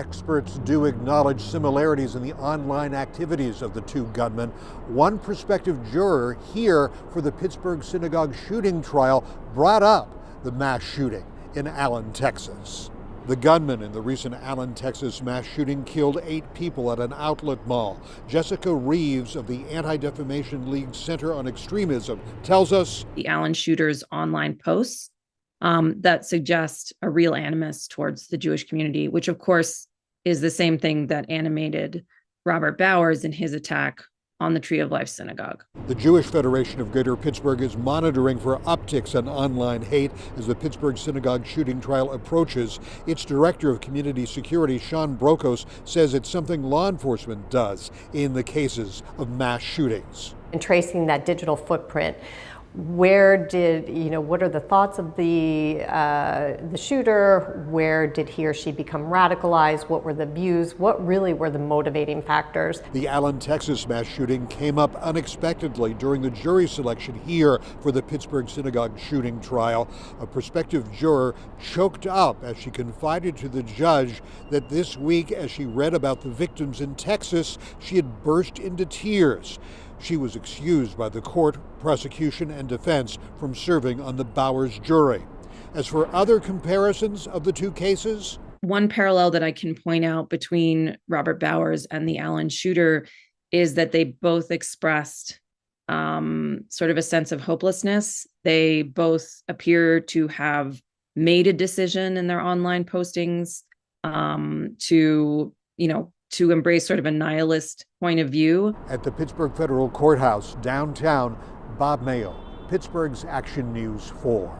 experts do acknowledge similarities in the online activities of the two gunmen. One prospective juror here for the Pittsburgh synagogue shooting trial brought up the mass shooting in Allen, Texas. The gunman in the recent Allen, Texas mass shooting killed 8 people at an outlet mall. Jessica Reeves of the Anti-Defamation League Center on Extremism tells us the Allen shooter's online posts that suggest a real animus towards the Jewish community, which of course is the same thing that animated Robert Bowers in his attack on the Tree of Life Synagogue. The Jewish Federation of Greater Pittsburgh is monitoring for upticks in online hate as the Pittsburgh synagogue shooting trial approaches. Its director of community security, Sean Brokos, says it's something law enforcement does in the cases of mass shootings. And tracing that digital footprint, where did, what are the thoughts of the shooter? Where did he or she become radicalized? What were the views? What really were the motivating factors? The Allen, Texas mass shooting came up unexpectedly during the jury selection here for the Pittsburgh synagogue shooting trial. A prospective juror choked up as she confided to the judge that this week, as she read about the victims in Texas, she had burst into tears. She was excused by the court, prosecution, and defense from serving on the Bowers jury. As for other comparisons of the two cases, one parallel that I can point out between Robert Bowers and the Allen shooter is that they both expressed sort of a sense of hopelessness. They both appear to have made a decision in their online postings to embrace sort of a nihilist point of view. At the Pittsburgh Federal Courthouse downtown, Bob Mayo, Pittsburgh's Action News 4.